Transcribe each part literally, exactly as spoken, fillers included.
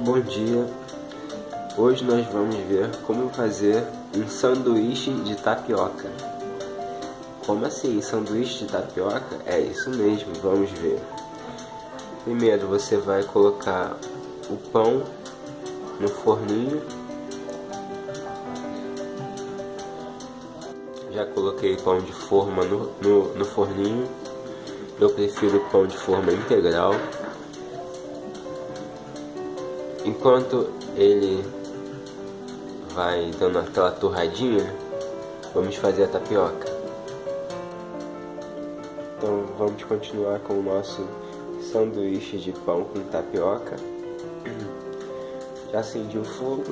Bom dia, hoje nós vamos ver como fazer um sanduíche de tapioca. Como assim, sanduíche de tapioca? É isso mesmo, vamos ver. Primeiro você vai colocar o pão no forninho. Já coloquei pão de forma no, no, no forninho, eu prefiro pão de forma integral. Enquanto ele vai dando aquela torradinha, vamos fazer a tapioca. Então vamos continuar com o nosso sanduíche de pão com tapioca. Já acendi o fogo,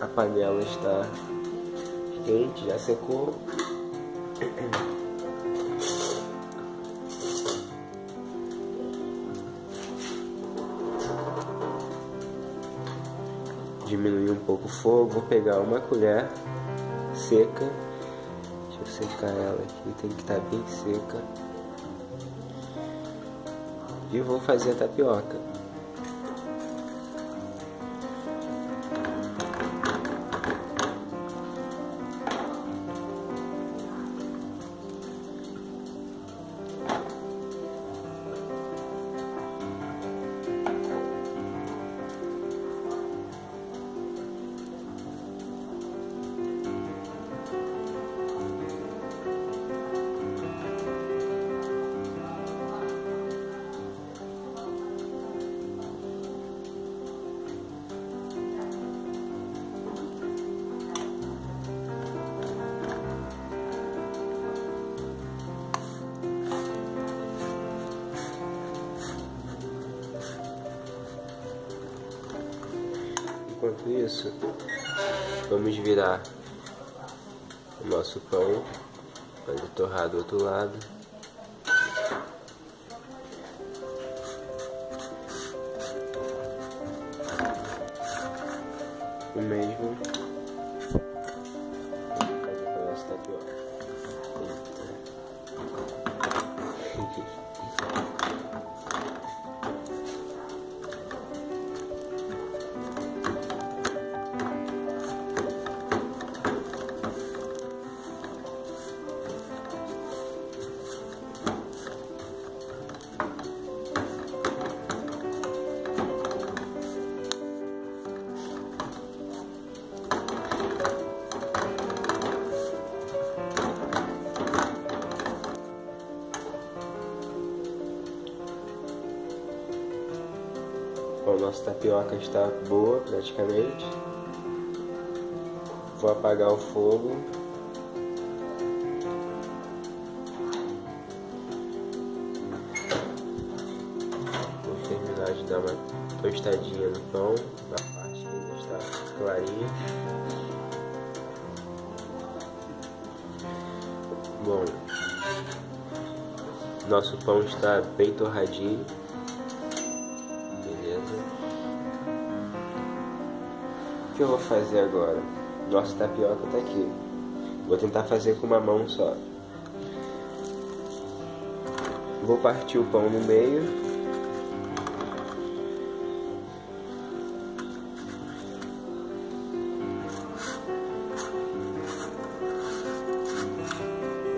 a panela está quente, já secou. Diminuir um pouco o fogo, vou pegar uma colher seca, deixa eu secar ela aqui, tem que estar bem seca, e vou fazer a tapioca. Enquanto isso, vamos virar o nosso pão para ele torrar do outro lado. O mesmo. Bom, nossa tapioca está boa praticamente. Vou apagar o fogo. Vou terminar de dar uma tostadinha no pão, na parte que ainda está clarinha. Bom, nosso pão está bem torradinho. O que eu vou fazer agora? Nossa tapioca tá aqui. Vou tentar fazer com uma mão só. Vou partir o pão no meio.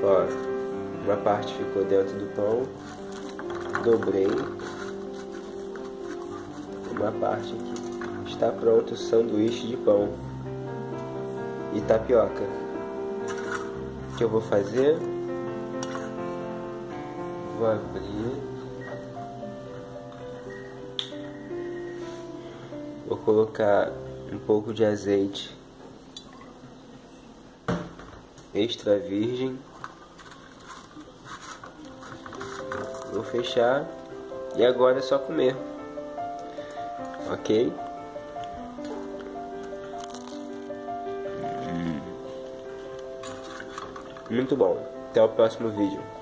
Ó, uma parte ficou dentro do pão. Dobrei. Uma parte aqui. Está pronto o sanduíche de pão e tapioca. O que eu vou fazer? Vou abrir. Vou colocar um pouco de azeite extra virgem. Vou fechar e agora é só comer. Ok? Muito bom. Até o próximo vídeo.